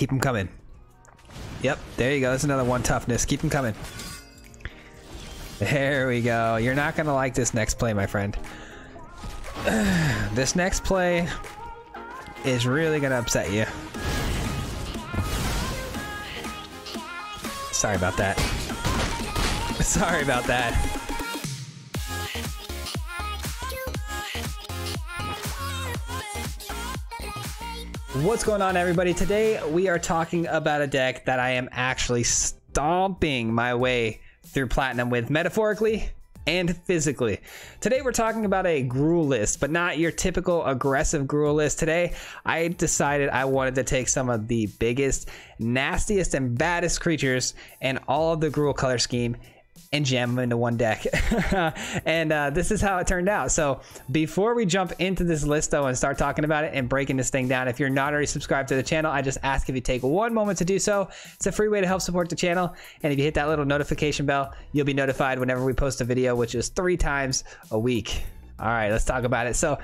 Keep them coming. Yep, there you go. That's another one toughness. Keep them coming. There we go. You're not going to like this next play, my friend. This next play is really going to upset you. Sorry about that. Sorry about that. What's going on, everybody? Today we are talking about a deck that I am actually stomping my way through Platinum with, metaphorically and physically. Today we're talking about a Gruul list, but not your typical aggressive Gruul list. Today I decided I wanted to take some of the biggest, nastiest, and baddest creatures and all of the Gruul color scheme and jam them into one deck. And this is how it turned out. So before we jump into this list though and start talking about it and breaking this thing down, if you're not already subscribed to the channel, I just ask if you take one moment to do so. It's a free way to help support the channel, and if you hit that little notification bell, you'll be notified whenever we post a video, which is 3 times a week. All right, let's talk about it. So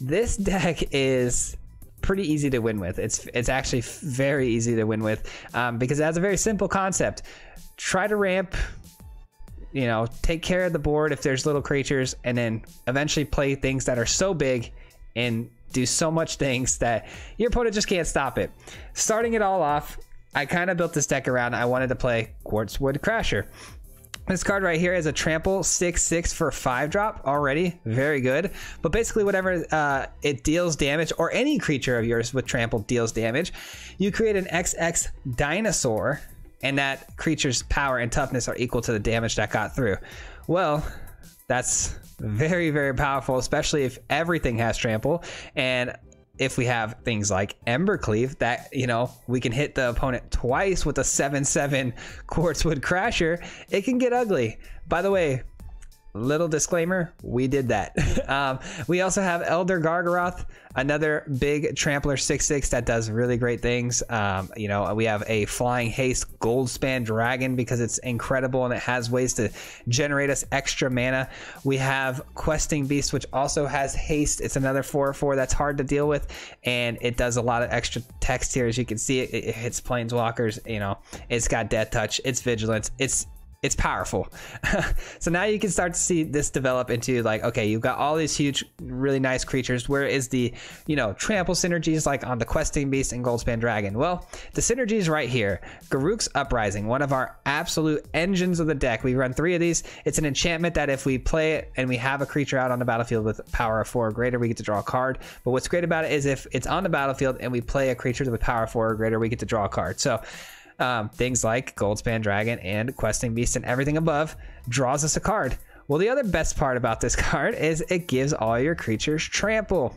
this deck is pretty easy to win with. It's actually very easy to win with, because it has a very simple concept. Try to ramp, you know, take care of the board if there's little creatures, and then eventually play things that are so big and do so much things that your opponent just can't stop it. Starting it all off, I kind of built this deck around, I wanted to play Quartzwood Crasher. This card right here is a trample 6/6 for 5-drop already. Very good. But basically whatever it deals damage, or any creature of yours with trample deals damage, you create an XX dinosaur, and that creature's power and toughness are equal to the damage that got through. Well, that's very, very powerful, especially if everything has trample. And if we have things like Embercleave, that, you know, we can hit the opponent twice with a 7/7 Quartzwood Crasher, it can get ugly. By the way, little disclaimer, we did that. We also have Elder Gargaroth, another big trampler 6/6 that does really great things. You know, we have a flying haste Goldspan Dragon because it's incredible and it has ways to generate us extra mana. We have Questing Beast, which also has haste. It's another 4/4 that's hard to deal with, and it does a lot of extra text here. As you can see, it hits planeswalkers. You know, it's got death touch, it's vigilance, it's powerful. So now you can start to see this develop into, like, okay, you've got all these huge, really nice creatures. Where is the, you know, trample synergies like on the Questing Beast and Goldspan Dragon? Well, the synergies right here. Garruk's Uprising, one of our absolute engines of the deck. We run 3 of these. It's an enchantment that if we play it and we have a creature out on the battlefield with power of 4 or greater, we get to draw a card. But what's great about it is if it's on the battlefield and we play a creature with power of 4 or greater, we get to draw a card. So things like Goldspan Dragon and Questing Beast and everything above draws us a card. Well, the other best part about this card is it gives all your creatures trample.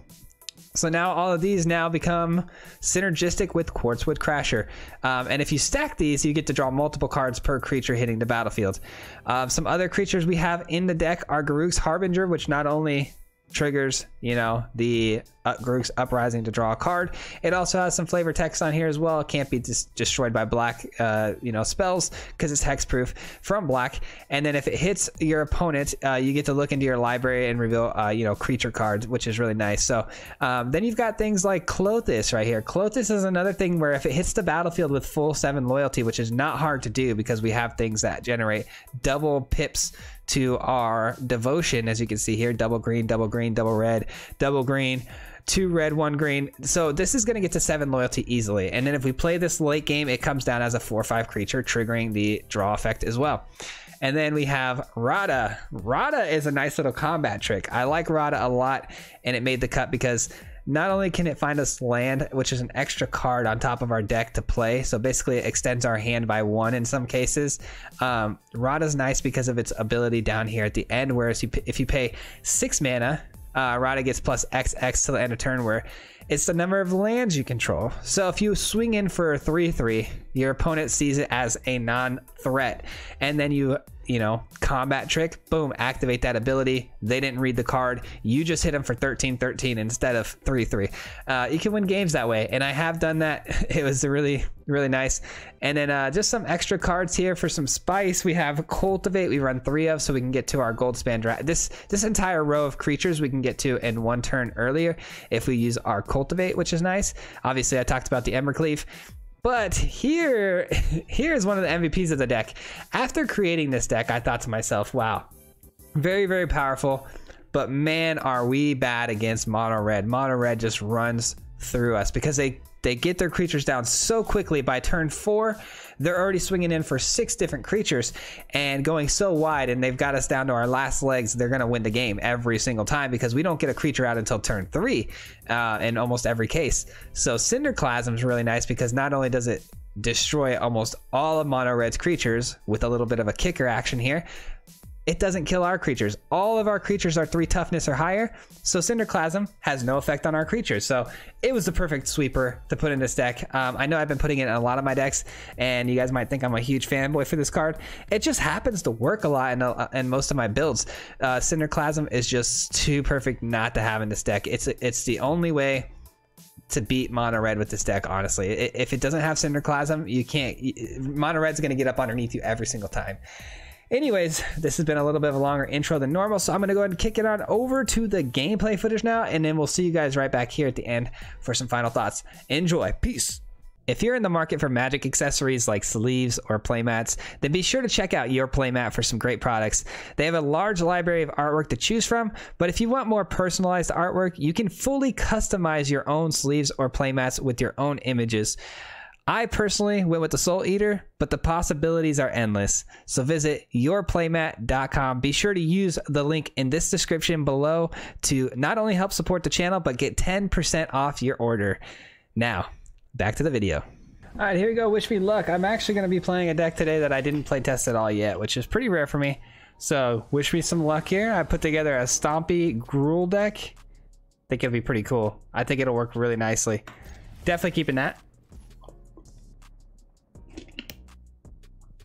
So now all of these now become synergistic with Quartzwood Crasher. And if you stack these, you get to draw multiple cards per creature hitting the battlefield. Some other creatures we have in the deck are Garruk's Harbinger, which not only triggers, you know, the Garruk's Uprising to draw a card, it also has some flavor text on here as well. It can't be destroyed by black you know, spells because it's hexproof from black. And then if it hits your opponent, you get to look into your library and reveal you know, creature cards, which is really nice. So then you've got things like Klothys right here. Klothys is another thing where if it hits the battlefield with full 7 loyalty, which is not hard to do because we have things that generate double pips to our devotion, as you can see here, double green, double green, double red, double green, 2 red, 1 green. So this is going to get to 7 loyalty easily. And then if we play this late game, it comes down as a 4/5 creature, triggering the draw effect as well. And then we have Radha. Radha is a nice little combat trick. I like Radha a lot, and it made the cut because not only can it find us land, which is an extra card on top of our deck to play, so basically it extends our hand by 1 in some cases. Radha's nice because of its ability down here at the end, whereas if you pay 6 mana, Radha gets plus XX to the end of turn, where it's the number of lands you control. So if you swing in for a 3/3, your opponent sees it as a non-threat, and then you know, combat trick, boom, activate that ability. They didn't read the card. You just hit them for 13/13 instead of 3/3. You can win games that way, and I have done that. It was really, really nice. And then just some extra cards here for some spice. We have Cultivate. We run 3 of, so we can get to our Goldspan Dragon. This entire row of creatures we can get to in 1 turn earlier if we use our Cultivate, which is nice. Obviously, I talked about the Embercleave. But here's one of the MVPs of the deck. After creating this deck, I thought to myself, wow, very, very powerful. But man, are we bad against Mono Red. Mono Red just runs through us because they get their creatures down so quickly. By turn 4, they're already swinging in for 6 different creatures and going so wide, and they've got us down to our last legs. They're going to win the game every single time because we don't get a creature out until turn 3 in almost every case. So Cinderclasm is really nice because not only does it destroy almost all of Mono Red's creatures with a little bit of a kicker action here, it doesn't kill our creatures. All of our creatures are 3 toughness or higher, so Cinderclasm has no effect on our creatures. So it was the perfect sweeper to put in this deck. I know I've been putting it in a lot of my decks, and you guys might think I'm a huge fanboy for this card. It just happens to work a lot in most of my builds. Cinderclasm is just too perfect not to have in this deck. It's the only way to beat Mono Red with this deck, honestly. If it doesn't have Cinderclasm, you can't. Mono Red's going to get up underneath you every single time. Anyways, this has been a little bit of a longer intro than normal, so I'm going to go ahead and kick it on over to the gameplay footage now, and then we'll see you guys right back here at the end for some final thoughts. Enjoy. Peace. If you're in the market for magic accessories like sleeves or playmats, then be sure to check out Your Playmat for some great products. They have a large library of artwork to choose from, but if you want more personalized artwork, you can fully customize your own sleeves or playmats with your own images. I personally went with the Soul Eater, but the possibilities are endless. So visit yourplaymat.com. Be sure to use the link in this description below to not only help support the channel, but get 10% off your order. Now, back to the video. All right, here we go. Wish me luck. I'm actually going to be playing a deck today that I didn't play test at all yet, which is pretty rare for me. So wish me some luck here. I put together a Stompy Gruul deck. I think it'll be pretty cool. I think it'll work really nicely. Definitely keeping that.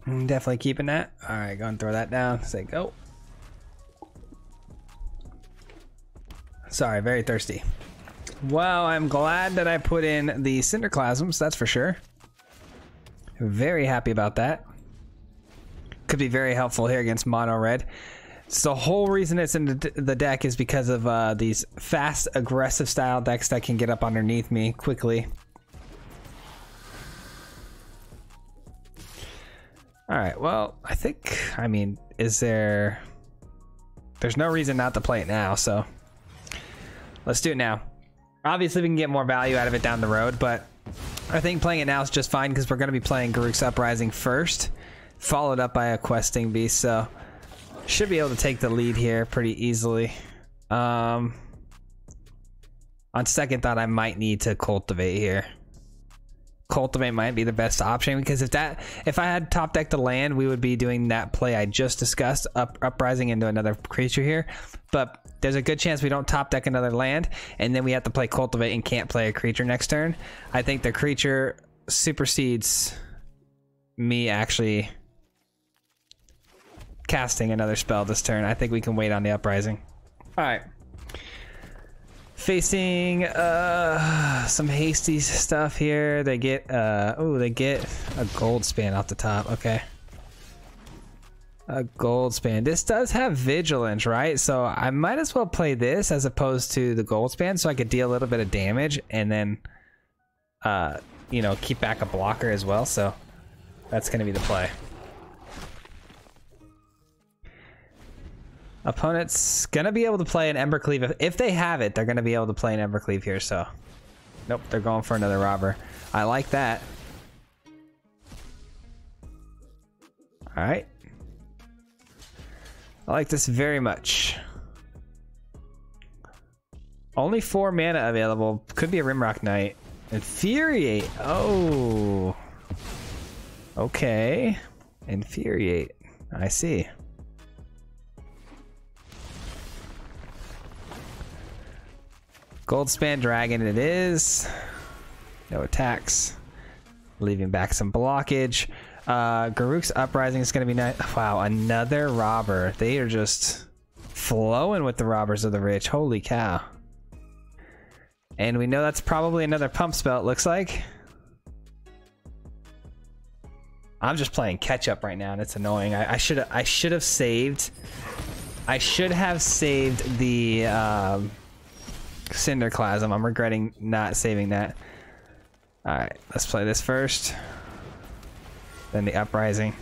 Definitely keeping that. All right, go and throw that down. Say go. Sorry, very thirsty. Well, I'm glad that I put in the Cinderclasms, that's for sure. Very happy about that. Could be very helpful here against Mono Red. It's the whole reason it's in the deck is because of these fast, aggressive style decks that can get up underneath me quickly. All right, well, I think, I mean, there's no reason not to play it now, so let's do it now. Obviously, we can get more value out of it down the road, but I think playing it now is just fine because we're going to be playing Garruk's Uprising first, followed up by a Questing Beast, so should be able to take the lead here pretty easily. On second thought, I might need to Cultivate here. Cultivate might be the best option because if I had top deck to land, we would be doing that play I just discussed, uprising into another creature here. But there's a good chance we don't top deck another land, and then we have to play Cultivate and can't play a creature next turn. I think the creature supersedes me actually casting another spell this turn. I think we can wait on the uprising. All right. Facing some hasty stuff here. They get they get a Goldspan off the top. Okay, a Goldspan. This does have vigilance, right? So I might as well play this as opposed to the Goldspan, so I could deal a little bit of damage and then you know, keep back a blocker as well. So that's gonna be the play. Opponent's gonna be able to play an Embercleave. If they have it, they're gonna be able to play an Embercleave here, so. Nope, they're going for another Robber. I like that. Alright. I like this very much. Only 4 mana available. Could be a Rimrock Knight. Infuriate. Oh. Okay. Infuriate. I see. Goldspan Dragon it is. No attacks. Leaving back some blockage. Garruk's Uprising is going to be nice. Wow, another Robber. They are just flowing with the Robbers of the Rich. Holy cow. And we know that's probably another pump spell, it looks like. I'm just playing catch up right now, and it's annoying. I should have saved the... Cinderclasm. I'm regretting not saving that. Alright, let's play this first. Then the Uprising.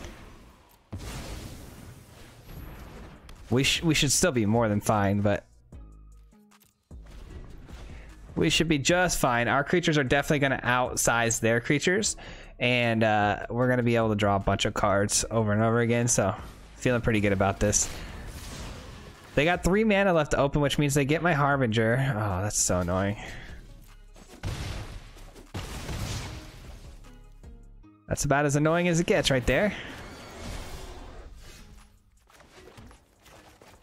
We should still be more than fine, but... we should be just fine. Our creatures are definitely going to outsize their creatures. And we're going to be able to draw a bunch of cards over and over again. So, feeling pretty good about this. They got 3 mana left to open, which means they get my Harbinger. Oh, that's so annoying. That's about as annoying as it gets right there.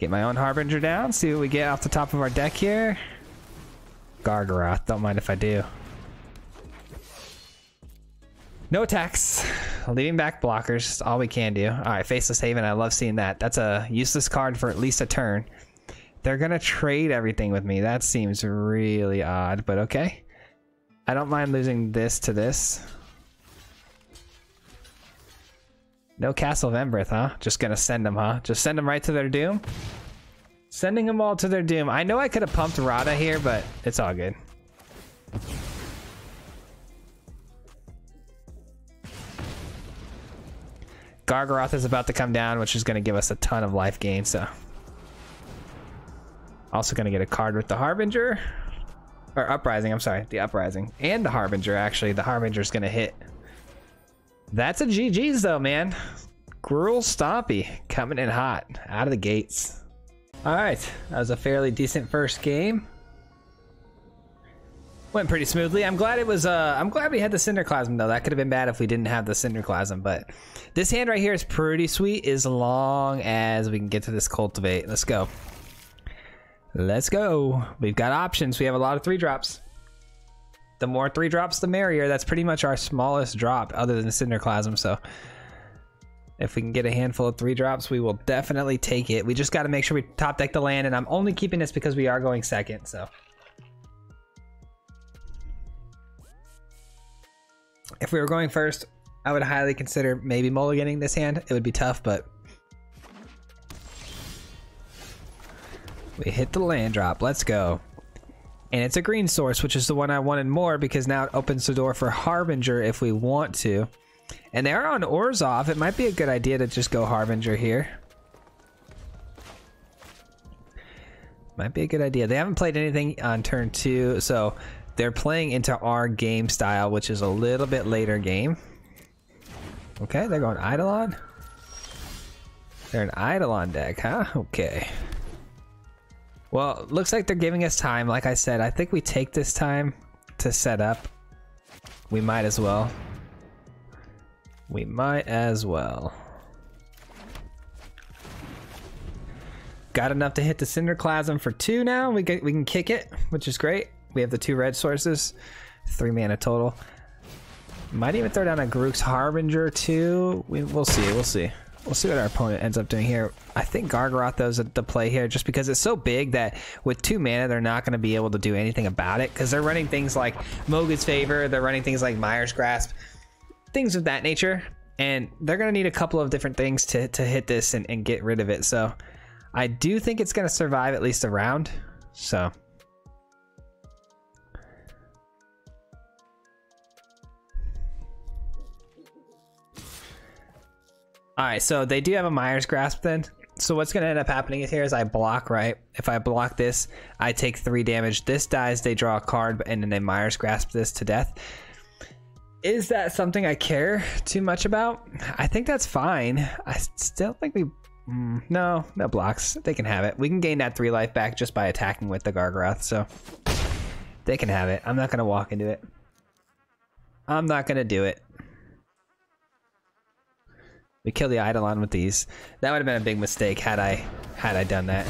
Get my own Harbinger down, see what we get off the top of our deck here. Gargaroth, don't mind if I do. No attacks. Leaving back blockers, is all we can do. Alright, Faceless Haven, I love seeing that. That's a useless card for at least a turn. They're gonna trade everything with me. That seems really odd, but okay. I don't mind losing this to this. No Castle of Emberth, huh? Just gonna send them, huh? Just send them right to their doom? Sending them all to their doom. I know I could have pumped Radha here, but it's all good. Gargaroth is about to come down, which is going to give us a ton of life gain, so. Also going to get a card with the Harbinger. Or Uprising, I'm sorry. The Uprising. And the Harbinger, actually. The Harbinger's going to hit. That's a GG's, though, man. Gruul Stompy coming in hot. Out of the gates. Alright, that was a fairly decent first game. Went pretty smoothly. I'm glad it was I'm glad we had the Cinderclasm though. That could have been bad if we didn't have the Cinderclasm, but this hand right here is pretty sweet as long as we can get to this Cultivate. Let's go. Let's go. We've got options. We have a lot of 3-drops. The more 3-drops the merrier. That's pretty much our smallest drop other than the Cinderclasm, so if we can get a handful of 3-drops, we will definitely take it. We just got to make sure we top deck the land, and I'm only keeping this because we are going second, so. If we were going first, I would highly consider maybe mulliganing this hand. It would be tough, but. We hit the land drop. Let's go. And it's a green source, which is the one I wanted more because now it opens the door for Harbinger if we want to. And they are on Orzhov. It might be a good idea to just go Harbinger here. Might be a good idea. They haven't played anything on turn 2, so they're playing into our game style, which is a little bit later game. Okay, they're going Eidolon. They're an Eidolon deck, huh? Okay. Well, looks like they're giving us time. Like I said, I think we take this time to set up. We might as well. We might as well. Got enough to hit the Cinderclasm for 2 now. We can kick it, which is great. We have the 2 red sources, 3 mana total. Might even throw down a Garruk's Harbinger too. We'll see. We'll see. We'll see what our opponent ends up doing here. I think Gargaroth does the play here just because it's so big that with 2 mana, they're not going to be able to do anything about it because they're running things like Mogad's Favor. They're running things like Mire's Grasp. Things of that nature, and they're gonna need a couple of different things to hit this and get rid of it. So I do think it's gonna survive at least a round. So alright, so they do have a Mire's Grasp then. So what's gonna end up happening here is I block, right? If I block this, I take 3 damage. This dies, they draw a card, and then they Mire's Grasp this to death. Is that something I care too much about? I think that's fine. I still think we... no blocks. They can have it. We can gain that 3 life back just by attacking with the Gargaroth, so... they can have it. I'm not going to walk into it. I'm not going to do it. We kill the Eidolon with these. That would have been a big mistake had I done that.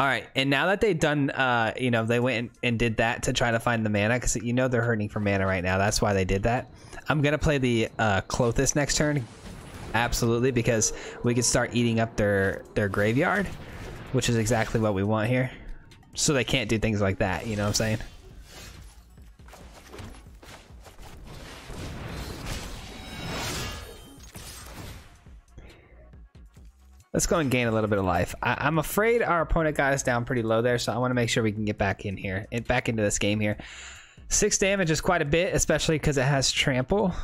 Alright, and now that they've done, you know, they went and did that to try to find the mana, because you know they're hurting for mana right now. That's why they did that. I'm going to play the Klothys next turn, absolutely, because we can start eating up their graveyard, which is exactly what we want here. So they can't do things like that, you know what I'm saying? Let's go and gain a little bit of life. I'm afraid our opponent got us down pretty low there, so I want to make sure we can get back in here and back into this game here. 6 damage is quite a bit, especially because it has trample.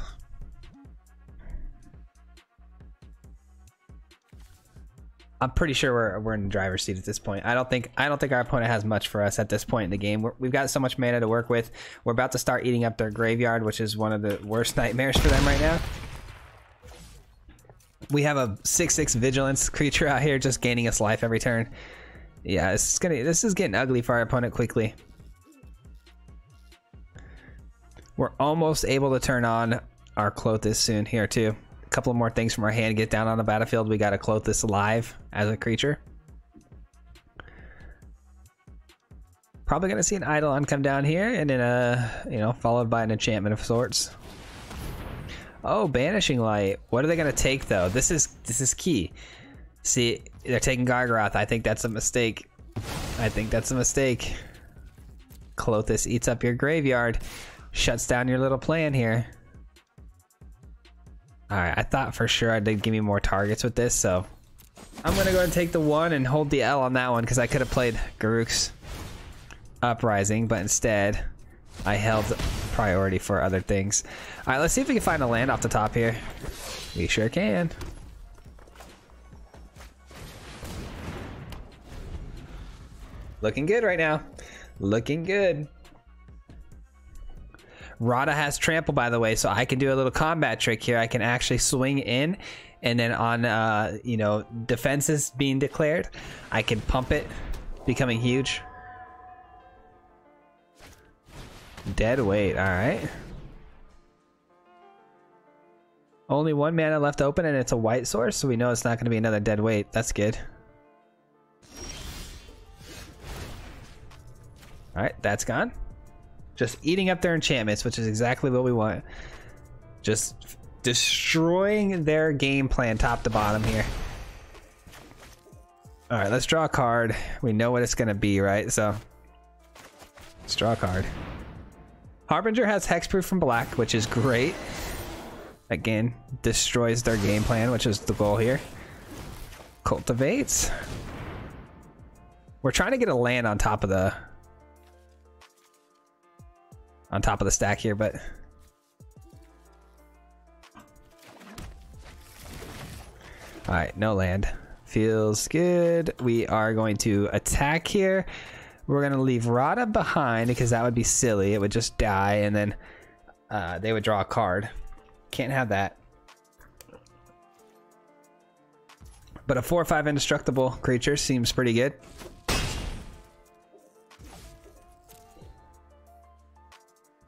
I'm pretty sure we're in the driver's seat at this point. I don't think our opponent has much for us at this point in the game. We've got so much mana to work with. We're about to start eating up their graveyard, which is one of the worst nightmares for them right now. We have a 6/6 vigilance creature out here just gaining us life every turn. Yeah, this is getting ugly for our opponent quickly. We're almost able to turn on our Klothys soon here too. A couple more things from our hand get down on the battlefield. We got to Klothys alive as a creature. Probably gonna see an Eidolon come down here, and then followed by an enchantment of sorts. Oh, Banishing Light. What are they gonna take though? This is key. See, they're taking Gargaroth. I think that's a mistake. Klothys eats up your graveyard. Shuts down your little plan here. Alright, I thought for sure I did give me more targets with this, so I'm gonna go and take the 1 and hold the L on that one, because I could have played Garruk's Uprising, but instead I held priority for other things. Alright, let's see if we can find a land off the top here. We sure can. Looking good right now. Looking good. Radha has trample, by the way, so I can do a little combat trick here. I can actually swing in, and then on defenses being declared, I can pump it, becoming huge. Dead weight, alright. Only 1 mana left open, and it's a white source, so we know it's not going to be another dead weight. That's good. Alright, that's gone. Just eating up their enchantments, which is exactly what we want. Just destroying their game plan top to bottom here. All right, let's draw a card. We know what it's going to be, right? So let's draw a card. Harbinger has hexproof from black, which is great. Again, destroys their game plan, which is the goal here. Cultivates. We're trying to get a land on top of the stack here, but all right, no land. Feels good. We are going to attack here. We're going to leave Radha behind because that would be silly. It would just die, and then they would draw a card. Can't have that. But a 4/5 indestructible creature seems pretty good.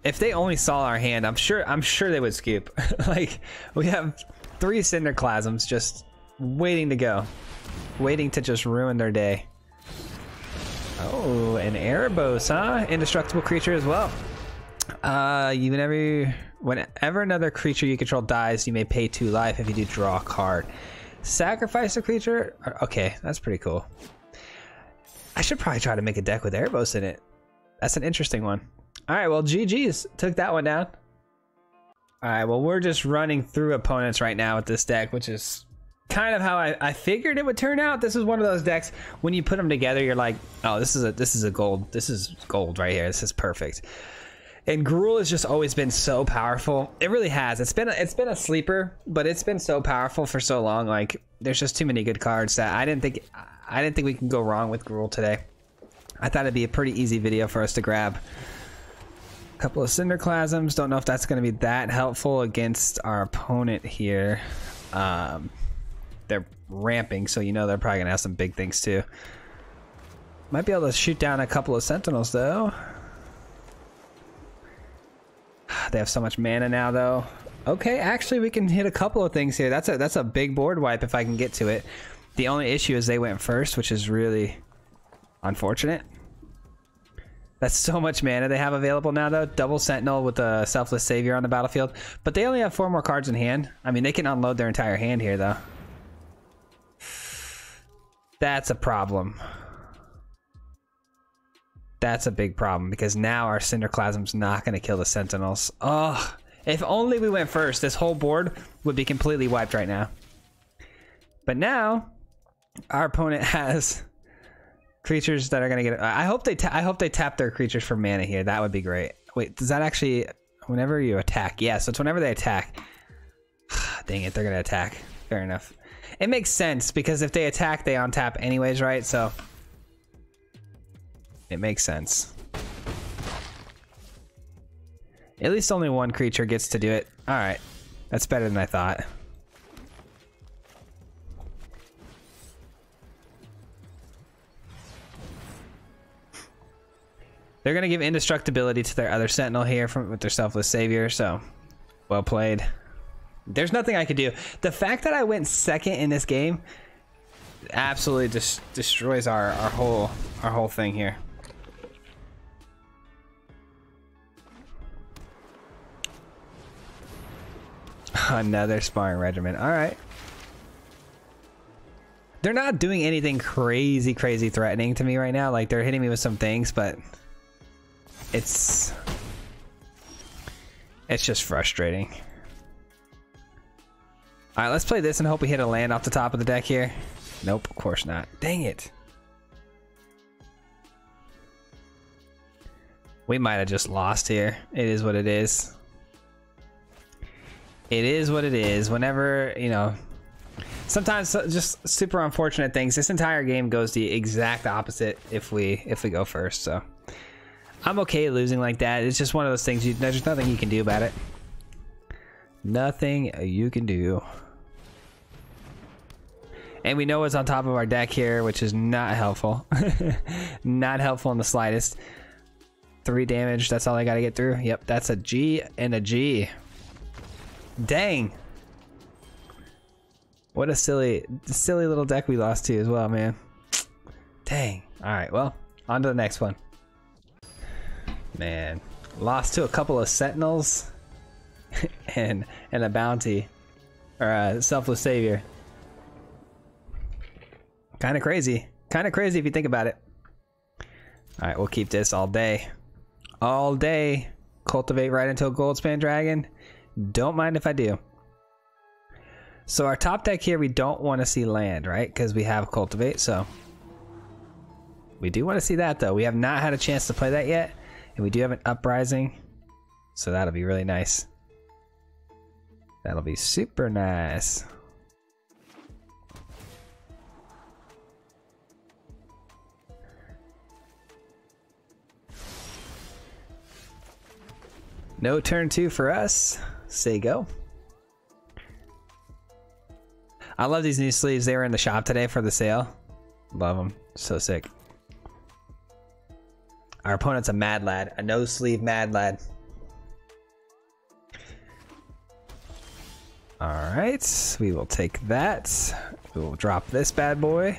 If they only saw our hand, I'm sure they would scoop. Like, we have 3 Cinderclasms just waiting to go. Waiting to just ruin their day. Oh, an Erebos, huh? Indestructible creature as well. Whenever another creature you control dies, you may pay 2 life if you do draw a card. Sacrifice a creature? Okay, that's pretty cool. I should probably try to make a deck with Erebos in it. That's an interesting one. Alright, well, GG's. Took that one down. Alright, well, we're just running through opponents right now with this deck, which is kind of how I figured it would turn out. This is one of those decks, when you put them together, you're like, oh, this is a gold. This is gold right here. This is perfect. And Gruul has just always been so powerful. It really has. It's been a sleeper, but it's been so powerful for so long. Like, there's just too many good cards that I didn't think we can go wrong with Gruul today. I thought it'd be a pretty easy video for us to grab. Couple of Cinderclasms. Don't know if that's going to be that helpful against our opponent here. They're ramping, so you know they're probably going to have some big things too. Might be able to shoot down a couple of Sentinels though. They have so much mana now though. Okay, actually we can hit a couple of things here. That's a big board wipe if I can get to it. The only issue is they went first, which is really unfortunate. That's so much mana they have available now, though. Double Sentinel with a Selfless Savior on the battlefield. But they only have 4 more cards in hand. I mean, they can unload their entire hand here, though. That's a problem. That's a big problem, because now our Cinderclasm's not going to kill the Sentinels. Oh, if only we went first, this whole board would be completely wiped right now. But now, our opponent has creatures that are gonna get. I hope they tap their creatures for mana here. That would be great. Wait, does that actually... Whenever you attack. Yeah, so it's whenever they attack. Dang it, they're going to attack. Fair enough. It makes sense, because if they attack, they untap anyways, right? So... It makes sense. At least only one creature gets to do it. Alright. That's better than I thought. They're going to give indestructibility to their other Sentinel here with their Selfless Savior, so... Well played. There's nothing I could do. The fact that I went second in this game... Absolutely just destroys our whole thing here. Another sparring regiment. All right. They're not doing anything crazy threatening to me right now. Like, they're hitting me with some things, but it's just frustrating. All right, let's play this and hope we hit a land off the top of the deck here. Nope, of course not. Dang it. We might have just lost here. It is what it is. It is what it is. Whenever, you know, sometimes just super unfortunate things. This entire game goes the exact opposite if we go first. So I'm okay losing like that. It's just one of those things. There's nothing you can do about it. Nothing you can do. And we know what's on top of our deck here, which is not helpful. Not helpful in the slightest. 3 damage. That's all I got to get through. Yep, that's a G and a G. Dang. What a silly little deck we lost to as well, man. Dang. All right, well, on to the next one. Man, lost to a couple of Sentinels and a bounty or a Selfless Savior. Kind of crazy if you think about it. All right, we'll keep this all day. All day. Cultivate right into a Goldspan Dragon. Don't mind if I do. So our top deck here, we don't want to see land, right? Because we have Cultivate, so... We do want to see that, though. We have not had a chance to play that yet. And we do have an Uprising. So that'll be really nice. That'll be super nice. No turn 2 for us. Say go. I love these new sleeves. They were in the shop today for the sale. Love them. So sick. Our opponent's a Mad Lad. A no sleeve Mad Lad. Alright. We will take that. We will drop this bad boy.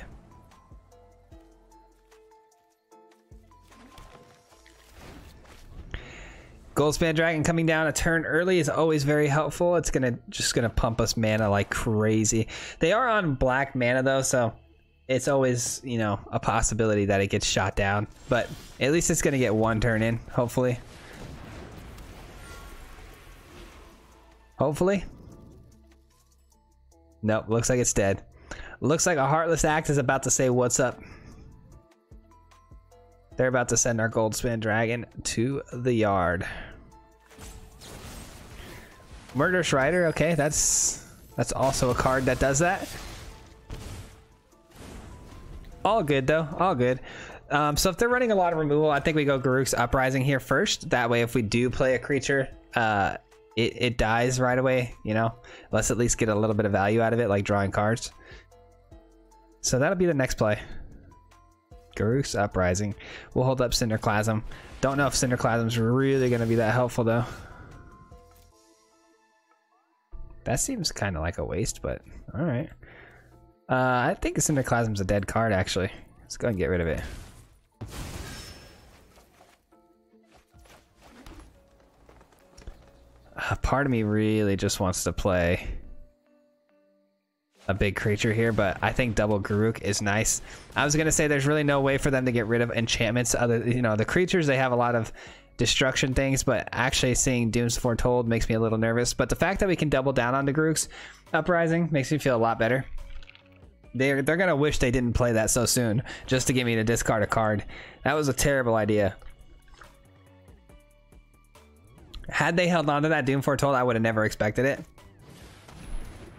Goldspan Dragon coming down a turn early is always very helpful. It's just gonna pump us mana like crazy. They are on black mana though, so it's always, you know, a possibility that it gets shot down. But at least it's gonna get one turn in, hopefully. Hopefully. Nope, looks like it's dead. Looks like a Heartless Act is about to say what's up. They're about to send our Goldspan Dragon to the yard. Murderous Rider, okay, that's also a card that does that. All good though, all good. So if they're running a lot of removal, I think we go Garruk's Uprising here first. That way, if we do play a creature, it dies right away. You know, let's at least get a little bit of value out of it, like drawing cards. So that'll be the next play. Garruk's Uprising. We'll hold up Cinderclasm. Don't know if Cinderclasm's really going to be that helpful, though. That seems kind of like a waste, but alright. I think Cinderclasm's a dead card, actually. Let's go and get rid of it. Part of me really just wants to play a big creature here, but I think double Garruk is nice. I was gonna say there's really no way for them to get rid of enchantments, other, you know, the creatures, they have a lot of destruction things, but actually seeing Doom Foretold makes me a little nervous. But the fact that we can double down on the Garruk's Uprising makes me feel a lot better. They're gonna wish they didn't play that so soon just to get me to discard a card. That was a terrible idea. Had they held on to that Doom Foretold, I would have never expected it.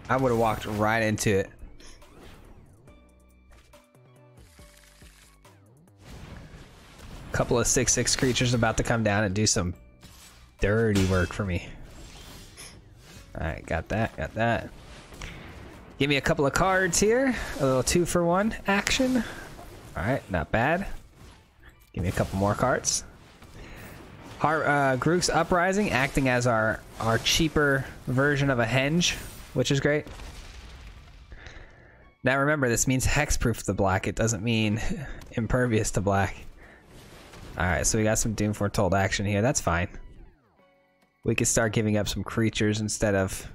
I would have walked right into it. Couple of 6/6 creatures about to come down and do some dirty work for me. Alright, got that, got that. Give me a couple of cards here. A little 2-for-1 action. Alright, not bad. Give me a couple more cards. Our Garruk's Uprising acting as our cheaper version of a henge, which is great. Now remember, this means hexproof to black. It doesn't mean impervious to black. Alright, so we got some Doom Foretold action here. That's fine. We could start giving up some creatures instead of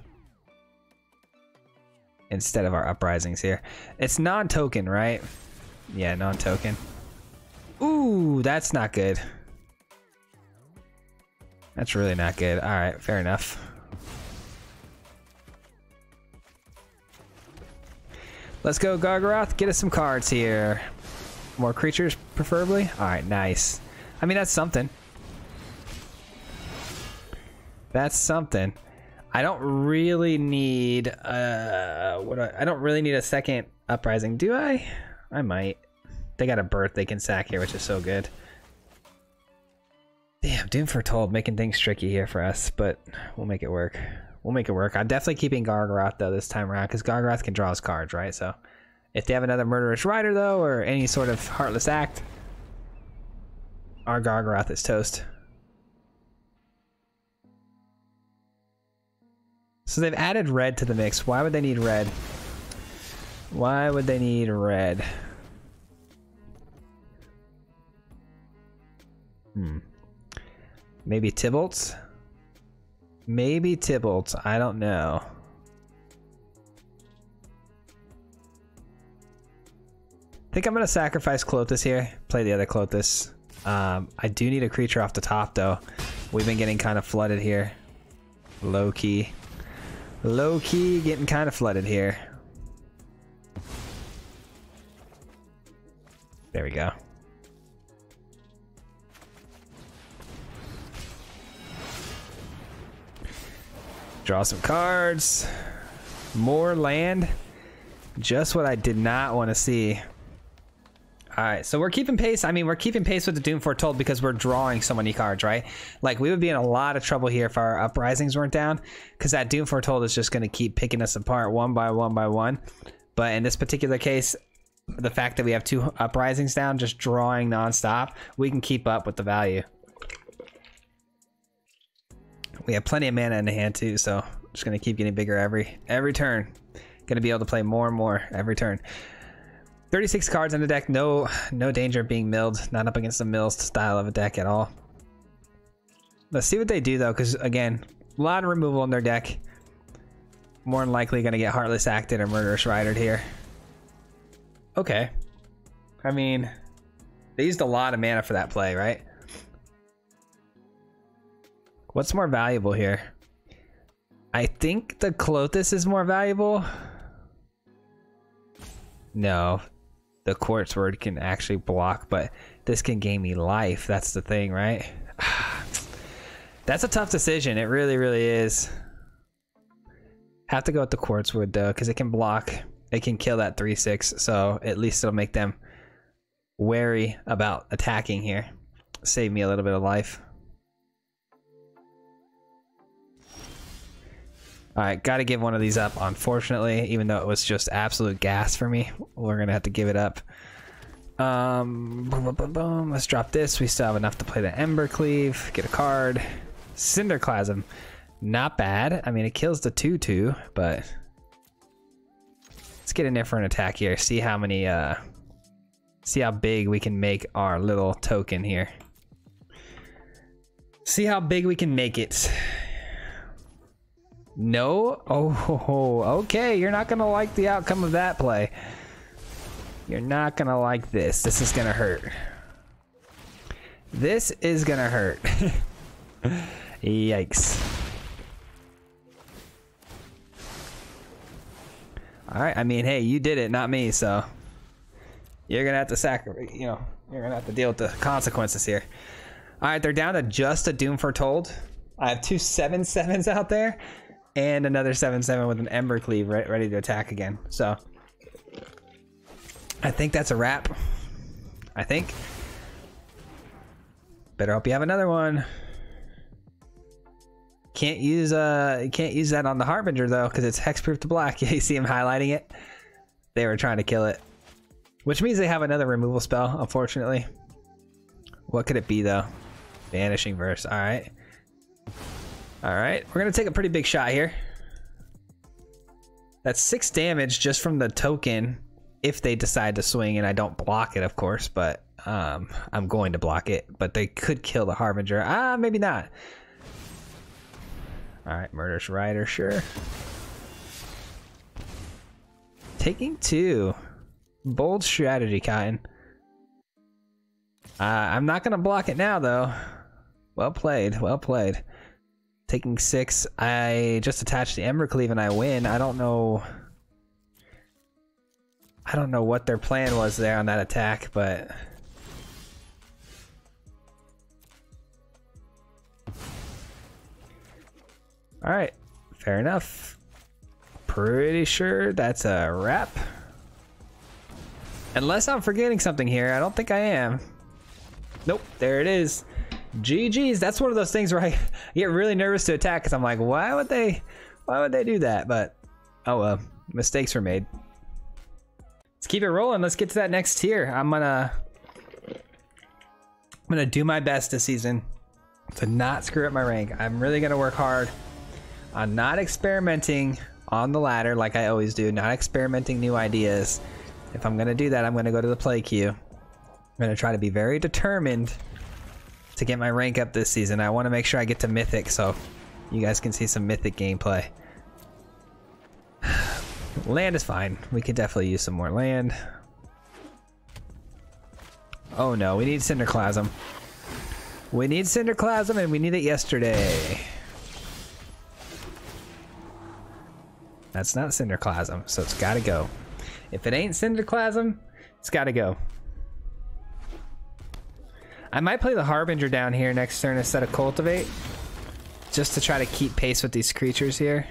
our uprisings here. It's non-token, right? Yeah, non-token. Ooh, that's not good. That's really not good. Alright, fair enough. Let's go, Gargaroth. Get us some cards here. More creatures, preferably. Alright, nice. I mean, that's something. That's something. I don't really need I don't really need a second uprising, do I? I might. They got a birth they can sack here, which is so good. Damn, Doom Foretold making things tricky here for us, but we'll make it work. We'll make it work. I'm definitely keeping Gargaroth though this time around, because Gargaroth can draw his cards, right? So if they have another Murderous Rider though, or any sort of Heartless Act, our Gargaroth is toast. So they've added red to the mix. Why would they need red? Why would they need red? Hmm. Maybe Tybalt's? Maybe Tybalt's. I don't know. I think I'm going to sacrifice Klothys here. Play the other Klothys. I do need a creature off the top, though. We've been getting kind of flooded here. Low-key. Low-key getting kind of flooded here. There we go. Draw some cards. More land. Just what I did not want to see. Alright, so we're keeping pace. I mean, we're keeping pace with the Doom Foretold because we're drawing so many cards, right? Like, we would be in a lot of trouble here if our uprisings weren't down, because that Doom Foretold is just going to keep picking us apart one by one by one. But in this particular case, the fact that we have 2 uprisings down, just drawing nonstop, we can keep up with the value. We have plenty of mana in the hand too, so I'm just gonna keep getting bigger every turn. Gonna be able to play more and more every turn. 36 cards in the deck, no danger of being milled. Not up against the mills style of a deck at all. Let's see what they do though, because again, a lot of removal in their deck. More than likely gonna get Heartless Acted or Murderous Ridered here. Okay. I mean, they used a lot of mana for that play, right? What's more valuable here? I think the Klothys is more valuable. No, the Quartzwood can actually block, but this can gain me life. That's the thing, right? That's a tough decision. It really, really is. Have to go with the Quartzwood though, because it can block. It can kill that 3/6, so at least it'll make them wary about attacking here. Save me a little bit of life. Alright, gotta give one of these up, unfortunately, even though it was just absolute gas for me. We're gonna have to give it up. Boom, boom, boom, boom. Let's drop this. We still have enough to play the Embercleave. Get a card. Cinderclasm. Not bad. I mean, it kills the 2/2, but... let's get in there for an attack here. See how many, see how big we can make our little token here. See how big we can make it. No? Oh, okay. You're not going to like the outcome of that play. You're not going to like this. This is going to hurt. This is going to hurt. Yikes. Alright, I mean, hey, you did it, not me, so... you're going to have to sacrifice, you know, you're going to have to deal with the consequences here. Alright, they're down to just a Doom Foretold. I have 2/7/7s out there and another 7/7 with an Embercleave ready to attack again. So I think that's a wrap. I think. Better hope you have another one. Can't use that on the Harbinger though, because it's hexproof to black. You see him highlighting it? They were trying to kill it. Which means they have another removal spell, unfortunately. What could it be though? Vanishing Verse. Alright. Alright. We're gonna take a pretty big shot here. That's 6 damage just from the token if they decide to swing and I don't block it, of course, but I'm going to block it, but they could kill the Harbinger. Ah, maybe not. Alright, Murderous Rider, sure. Taking 2. Bold strategy, Kyan. I'm not gonna block it now though. Well played, well played. Taking 6. I just attached the Embercleave and I win. I don't know what their plan was there on that attack, but alright, fair enough. Pretty sure that's a wrap. Unless I'm forgetting something here, I don't think I am. Nope, there it is. GG's. That's one of those things where I get really nervous to attack because I'm like, why would they do that? But oh well, mistakes were made. Let's keep it rolling. Let's get to that next tier. I'm gonna do my best this season to not screw up my rank. I'm really gonna work hard on not experimenting on the ladder like I always do, not experimenting new ideas. If I'm gonna do that, I'm gonna go to the play queue. I'm gonna try to be very determined to get my rank up this season. I want to make sure I get to mythic, so you guys can see some mythic gameplay. Land is fine. We could definitely use some more land. Oh no, we need Cinderclasm. We need Cinderclasm, and we need it yesterday. That's not Cinderclasm, so it's gotta go. If it ain't Cinderclasm, it's gotta go. I might play the Harbinger down here next turn instead of Cultivate, just to try to keep pace with these creatures here.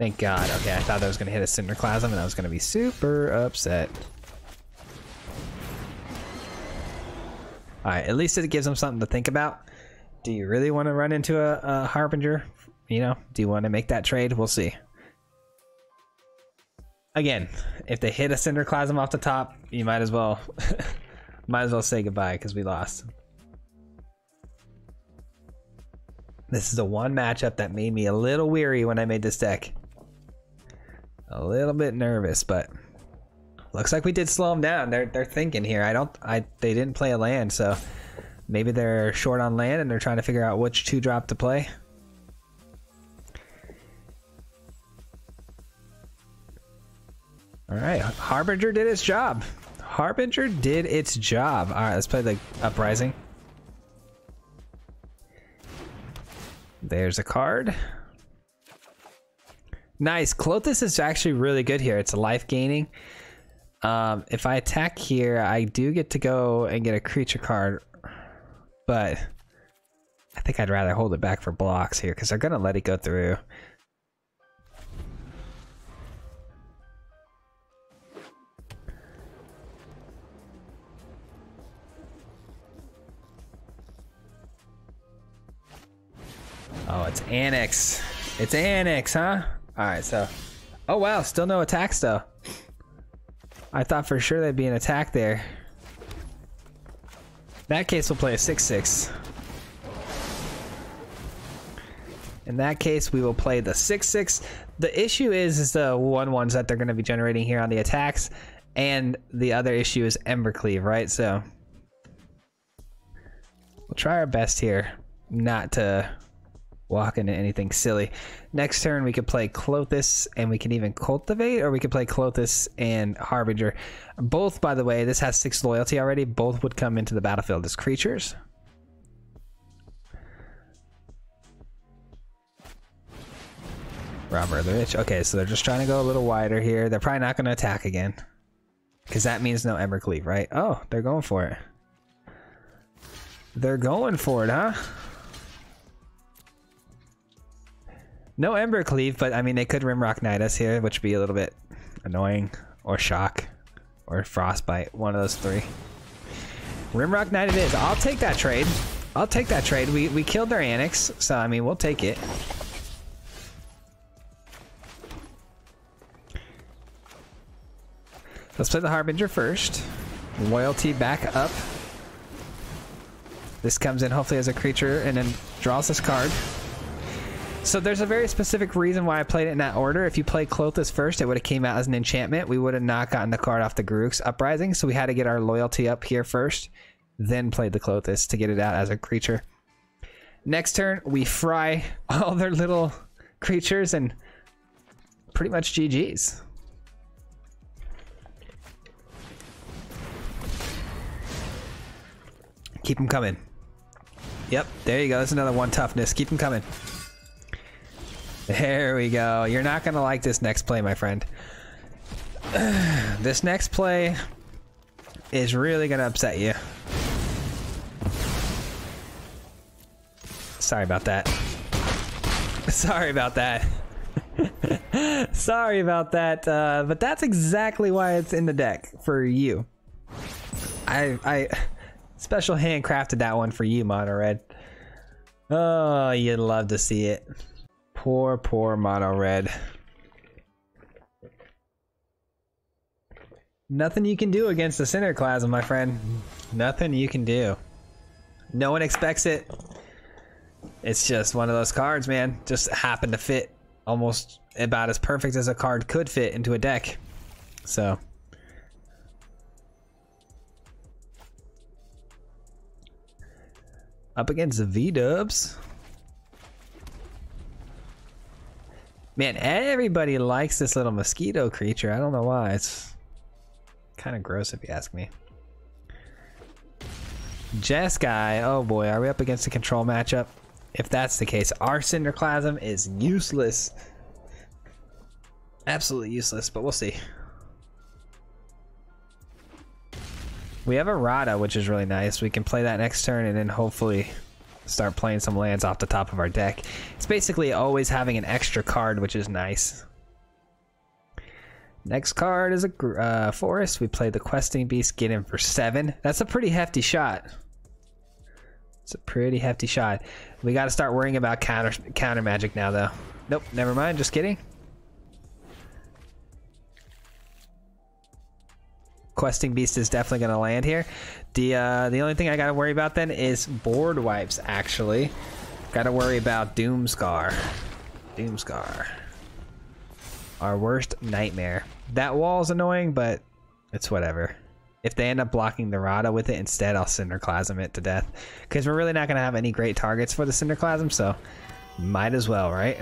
Thank God. Okay, I thought that was gonna hit a Cinderclasm and I was gonna be super upset. Alright, at least it gives them something to think about. Do you really want to run into a Harbinger? You know, do you want to make that trade? We'll see. Again, if they hit a Cinderclasm off the top, you might as well say goodbye because we lost. This is the one matchup that made me a little weary when I made this deck. A little bit nervous, but looks like we did slow them down. They're thinking here. They didn't play a land, so maybe they're short on land and they're trying to figure out which 2-drop to play. All right, Harbinger did its job. Harbinger did its job. All right, let's play the Uprising. There's a card. Nice. Klothys is actually really good here. It's a life gaining. If I attack here, I do get to go and get a creature card, but I think I'd rather hold it back for blocks here because they're gonna let it go through. Oh, it's Annex. It's Annex, huh? Alright, so... Oh, wow. Still no attacks, though. I thought for sure there'd be an attack there. In that case, we'll play a 6-6. In that case, we will play the 6-6. The issue is the 1-1s that they're going to be generating here on the attacks. And the other issue is Embercleave, right? So... we'll try our best here not to... walk into anything silly. Next turn we could play Klothys and we can even Cultivate, or we could play Klothys and Harbinger. Both, by the way, this has 6 loyalty already. Both would come into the battlefield as creatures. Robber of the Rich. Okay, so they're just trying to go a little wider here. They're probably not going to attack again because that means no Embercleave, right? Oh, they're going for it. They're going for it, huh? No Embercleave, but I mean, they could Rimrock Knight us here, which would be a little bit annoying. Or Shock. Or Frostbite. One of those three. Rimrock Knight it is. I'll take that trade. I'll take that trade. We killed their Annex, so I mean, we'll take it. Let's play the Harbinger first. Loyalty back up. This comes in hopefully as a creature and then draws this card. So there's a very specific reason why I played it in that order. If you played Klothys first, it would have came out as an enchantment. We would have not gotten the card off the Garruk's Uprising, so we had to get our loyalty up here first, then played the Klothys to get it out as a creature. Next turn, we fry all their little creatures and pretty much GG's. Keep them coming. Yep, there you go. That's another one toughness. Keep them coming. There we go. You're not going to like this next play, my friend. This next play is really going to upset you. Sorry about that. Sorry about that. Sorry about that. But that's exactly why it's in the deck for you. I special handcrafted that one for you, Mono Red. Oh, you'd love to see it. Poor, poor Mono Red. Nothing you can do against the Cinderclasm, my friend. Nothing you can do. No one expects it. It's just one of those cards, man. Just happened to fit almost about as perfect as a card could fit into a deck. So. Up against the V-dubs. Man, everybody likes this little mosquito creature. I don't know why. It's kind of gross if you ask me. Jeskai. Oh boy, are we up against a control matchup? If that's the case, our Cinderclasm is useless. Absolutely useless, but we'll see. We have a Radha, which is really nice. We can play that next turn and then hopefully start playing some lands off the top of our deck. It's basically always having an extra card, which is nice. Next card is a forest. We play the Questing Beast, get him for 7. That's a pretty hefty shot. It's a pretty hefty shot. We got to start worrying about counter magic now, though. Nope, never mind. Just kidding. Questing Beast is definitely going to land here. The only thing I got to worry about then is board wipes, actually. Got to worry about Doomscar. Doomscar. Our worst nightmare. That wall's annoying, but it's whatever. If they end up blocking the Radha with it instead, I'll Cinderclasm it to death. Because we're really not going to have any great targets for the Cinderclasm, so might as well, right?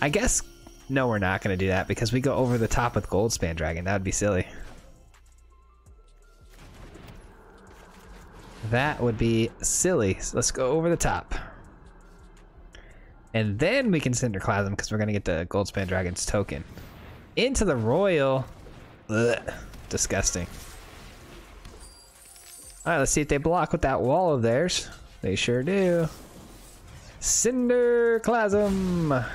I guess... No, we're not going to do that because we go over the top with Goldspan Dragon. That would be silly. That would be silly. So let's go over the top. And then we can Cinderclasm because we're going to get the Goldspan Dragon's token. Into the Royal. Ugh, disgusting. Alright, let's see if they block with that wall of theirs. They sure do. Cinderclasm!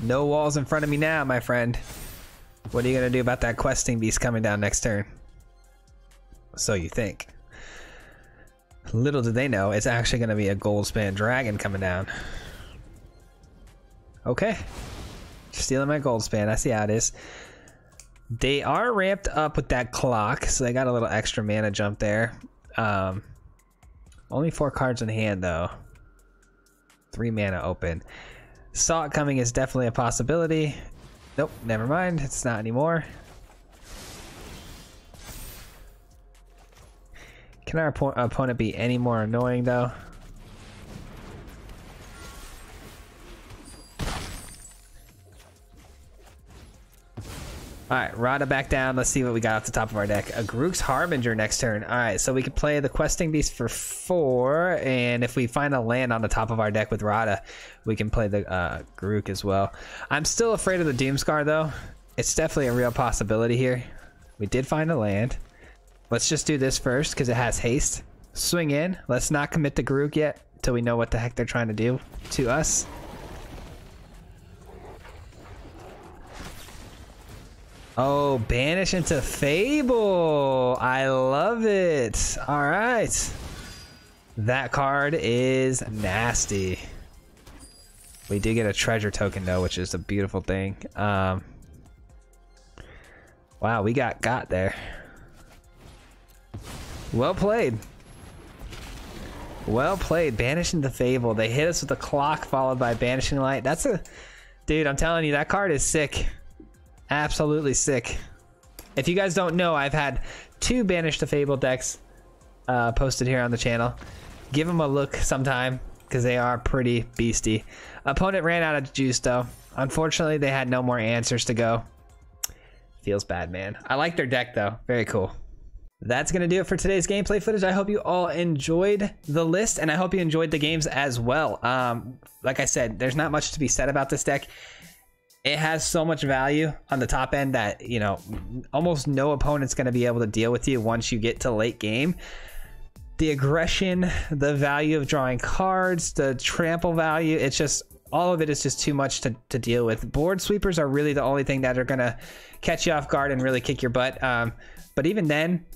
No walls in front of me now, my friend. What are you going to do about that Questing Beast coming down next turn? So you think. Little do they know, it's actually going to be a Goldspan Dragon coming down. Okay. Stealing my Goldspan, I see how it is. They are ramped up with that clock, so they got a little extra mana jump there. Only 4 cards in hand, though. 3 mana open. Saw it coming is definitely a possibility. Nope, never mind. It's not anymore. Can our opponent be any more annoying, though? Alright, Radha back down. Let's see what we got off the top of our deck. A Garruk's Harbinger next turn. Alright, so we can play the Questing Beast for 4, and if we find a land on the top of our deck with Radha, we can play the Garruk as well. I'm still afraid of the Doomscar, though. It's definitely a real possibility here. We did find a land. Let's just do this first, because it has haste. Swing in. Let's not commit to Garruk yet till we know what the heck they're trying to do to us. Oh, Banish into Fable. I love it. All right. That card is nasty. We do get a treasure token though, which is a beautiful thing. Wow, we got there. Well played. Well played. Banishing the Fable. They hit us with a clock followed by Banishing Light. That's a... Dude, I'm telling you, that card is sick. Absolutely sick. If you guys don't know, I've had 2 Banish the Fable decks posted here on the channel. Give them a look sometime, because they are pretty beastie. Opponent ran out of juice, though. Unfortunately, they had no more answers to go. Feels bad, man. I like their deck, though. Very cool. That's going to do it for today's gameplay footage. I hope you all enjoyed the list, and I hope you enjoyed the games as well. Like I said, there's not much to be said about this deck. It has so much value on the top end that, you know, almost no opponent's going to be able to deal with you once you get to late game. The aggression, the value of drawing cards, the trample value, it's just... all of it is just too much to deal with. Board sweepers are really the only thing that are going to catch you off guard and really kick your butt. But even then,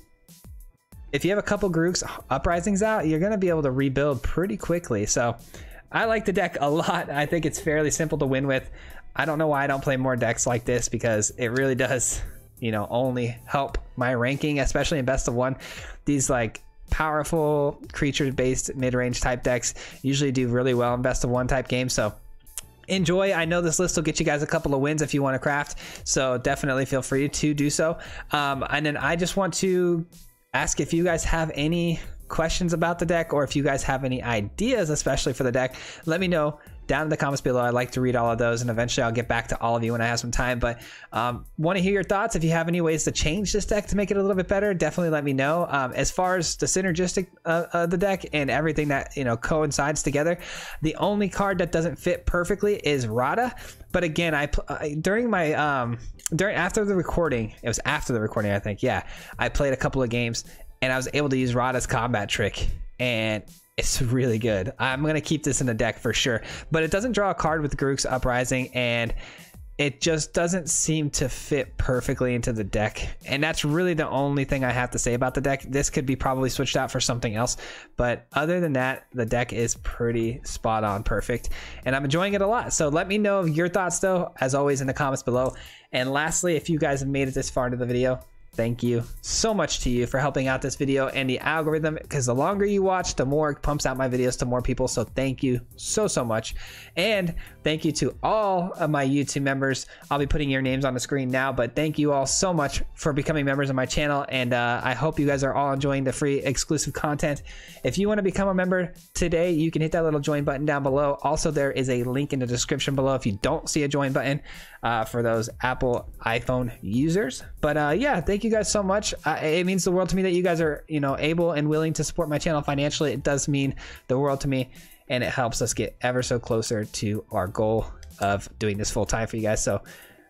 if you have a couple Garruk's Uprisings out, you're going to be able to rebuild pretty quickly. So I like the deck a lot. I think it's fairly simple to win with. I don't know why I don't play more decks like this, because it really does, you know, only help my ranking, especially in best of one. These like powerful creature-based mid-range type decks usually do really well in best of one type games. So enjoy. I know this list will get you guys a couple of wins if you want to craft, so definitely feel free to do so. And then I just want to ask if you guys have any questions about the deck, or if you guys have any ideas, especially for the deck, let me know down in the comments below. I like to read all of those, and eventually I'll get back to all of you when I have some time. But want to hear your thoughts. If you have any ways to change this deck to make it a little bit better, definitely let me know. As far as the synergistic of the deck and everything that, you know, coincides together, the only card that doesn't fit perfectly is Radha. But again, after the recording, I think, yeah, I played a couple of games and I was able to use Radha's combat trick, and it's really good. I'm going to keep this in the deck for sure, but it doesn't draw a card with Garruk's Uprising, and it just doesn't seem to fit perfectly into the deck. And that's really the only thing I have to say about the deck. This could be probably switched out for something else, but other than that, the deck is pretty spot on perfect, and I'm enjoying it a lot. So let me know your thoughts, though, as always, in the comments below. And lastly, if you guys have made it this far into the video, thank you so much to you for helping out this video and the algorithm, because the longer you watch, the more it pumps out my videos to more people. So thank you so much. And thank you to all of my YouTube members. I'll be putting your names on the screen now, but thank you all so much for becoming members of my channel. And I hope you guys are all enjoying the free exclusive content. If you want to become a member today, you can hit that little join button down below. Also, there is a link in the description below if you don't see a join button for those Apple iPhone users. But yeah, thank you guys so much. It means the world to me that you guys are, you know, able and willing to support my channel financially. It does mean the world to me, and it helps us get ever so closer to our goal of doing this full time for you guys. So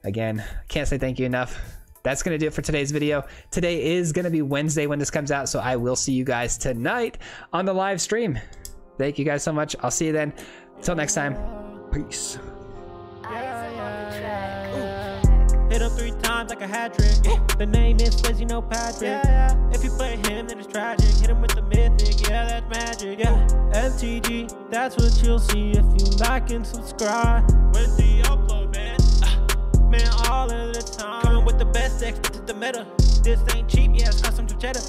again, can't say thank you enough. That's going to do it for today's video. Today is going to be Wednesday when this comes out, so I will see you guys tonight on the live stream. Thank you guys so much. I'll see you then. Until next time, peace. Hit him 3 times like a hat trick. Yeah. The name is Lizzie, no Patrick. Yeah, yeah. If you play him, then it's tragic. Hit him with the mythic, yeah, that's magic. Yeah, MTG, that's what you'll see if you like and subscribe. Where's the upload, man? Man, all of the time. Coming with the best, expert to the meta. This ain't cheap, yeah, it's custom to cheddar.